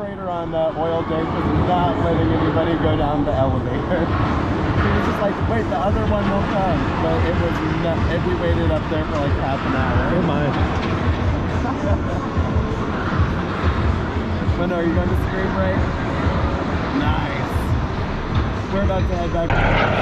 operator on the oil tank was not letting anybody go down the elevator. She was just like, wait, the other one will come. But it was not, and we waited up there for like half an hour. Oh my. Wendell, are you going to spring break? Nice. We're about to head back.